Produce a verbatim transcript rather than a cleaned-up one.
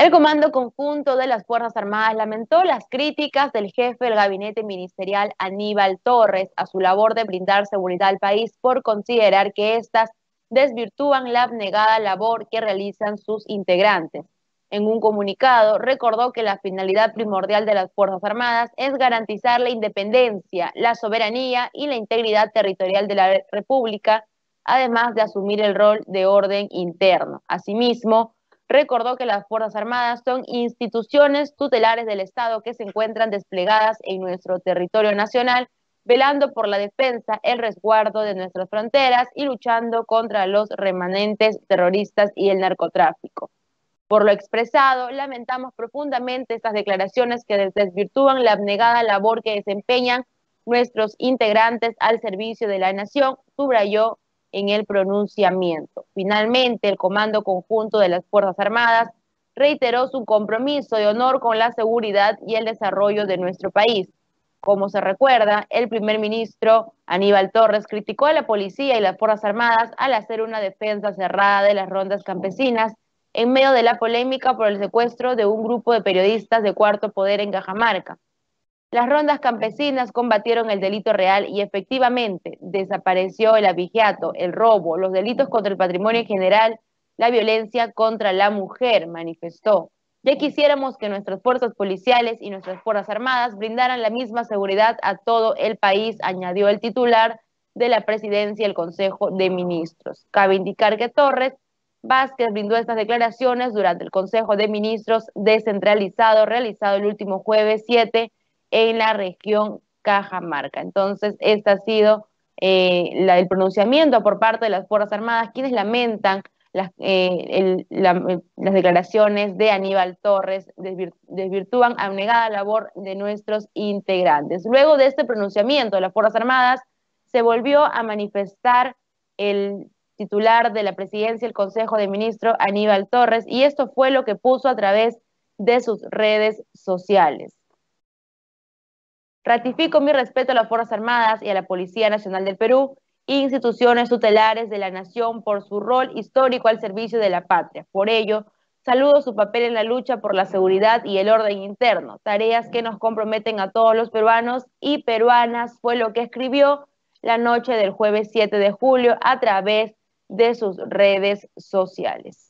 El Comando Conjunto de las Fuerzas Armadas lamentó las críticas del jefe del Gabinete Ministerial Aníbal Torres a su labor de brindar seguridad al país por considerar que éstas desvirtúan la abnegada labor que realizan sus integrantes. En un comunicado recordó que la finalidad primordial de las Fuerzas Armadas es garantizar la independencia, la soberanía y la integridad territorial de la República, además de asumir el rol de orden interno. Asimismo, recordó que las Fuerzas Armadas son instituciones tutelares del Estado que se encuentran desplegadas en nuestro territorio nacional, velando por la defensa, el resguardo de nuestras fronteras y luchando contra los remanentes terroristas y el narcotráfico. Por lo expresado, lamentamos profundamente estas declaraciones que desvirtúan la abnegada labor que desempeñan nuestros integrantes al servicio de la nación, subrayó en el pronunciamiento. Finalmente, el Comando Conjunto de las Fuerzas Armadas reiteró su compromiso de honor con la seguridad y el desarrollo de nuestro país. Como se recuerda, el primer ministro Aníbal Torres criticó a la policía y las Fuerzas Armadas al hacer una defensa cerrada de las rondas campesinas en medio de la polémica por el secuestro de un grupo de periodistas de Cuarto Poder en Cajamarca. Las rondas campesinas combatieron el delito real y efectivamente desapareció el abigeato, el robo, los delitos contra el patrimonio en general, la violencia contra la mujer, manifestó. Ya quisiéramos que nuestras fuerzas policiales y nuestras Fuerzas Armadas brindaran la misma seguridad a todo el país, añadió el titular de la presidencia del Consejo de Ministros. Cabe indicar que Torres Vázquez brindó estas declaraciones durante el Consejo de Ministros descentralizado realizado el último jueves siete en la región Cajamarca. Entonces, este ha sido eh, la, el pronunciamiento por parte de las Fuerzas Armadas, quienes lamentan las, eh, el, la, las declaraciones de Aníbal Torres, desvirtúan abnegada labor de nuestros integrantes. Luego de este pronunciamiento de las Fuerzas Armadas, se volvió a manifestar el titular de la presidencia del Consejo de Ministros, Aníbal Torres, y esto fue lo que puso a través de sus redes sociales. Ratifico mi respeto a las Fuerzas Armadas y a la Policía Nacional del Perú, instituciones tutelares de la nación por su rol histórico al servicio de la patria. Por ello, saludo su papel en la lucha por la seguridad y el orden interno, tareas que nos comprometen a todos los peruanos y peruanas, fue lo que escribió la noche del jueves siete de julio a través de sus redes sociales.